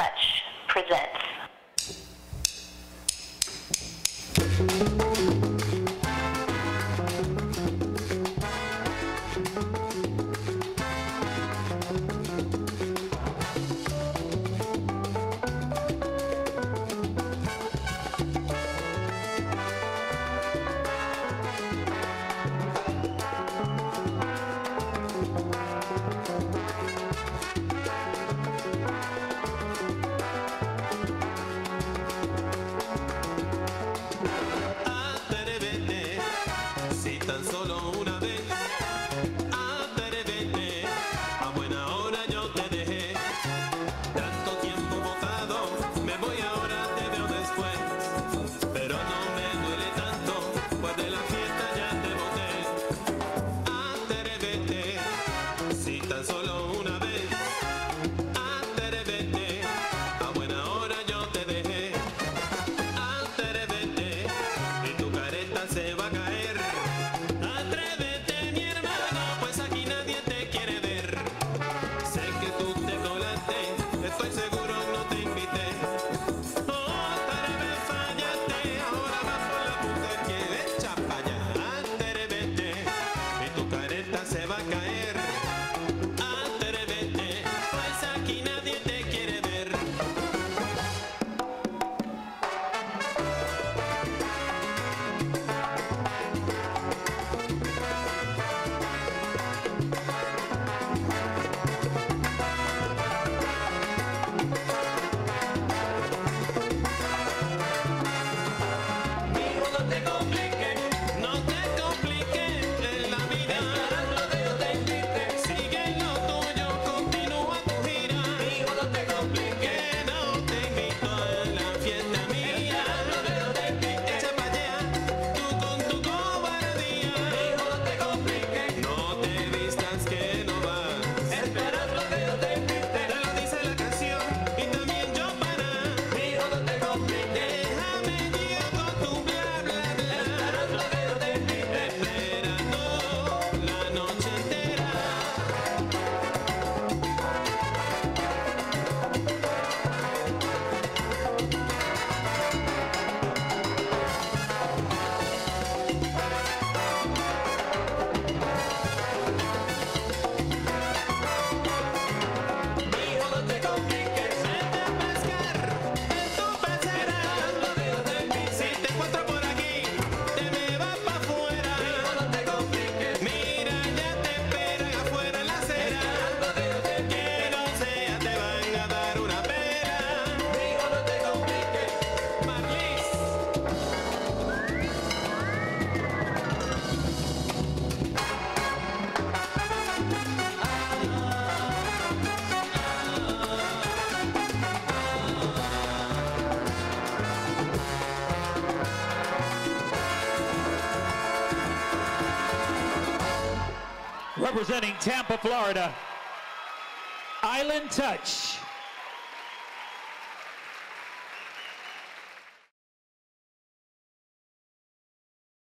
Touch presents. Representing Tampa, Florida, Island Touch.